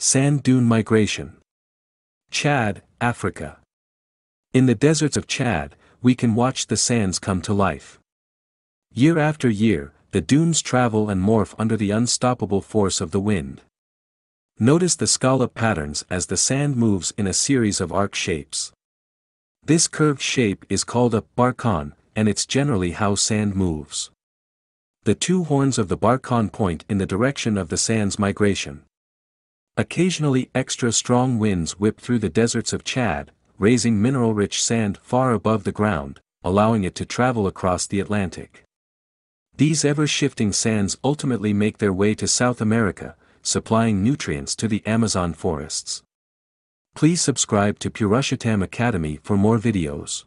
Sand dune migration. Chad, Africa. In the deserts of Chad, we can watch the sands come to life. Year after year, the dunes travel and morph under the unstoppable force of the wind. Notice the scallop patterns as the sand moves in a series of arc shapes. This curved shape is called a barchan, and it's generally how sand moves. The two horns of the barchan point in the direction of the sand's migration. Occasionally extra strong winds whip through the deserts of Chad, raising mineral-rich sand far above the ground, allowing it to travel across the Atlantic. These ever-shifting sands ultimately make their way to South America, supplying nutrients to the Amazon forests. Please subscribe to Purushotam Academy for more videos.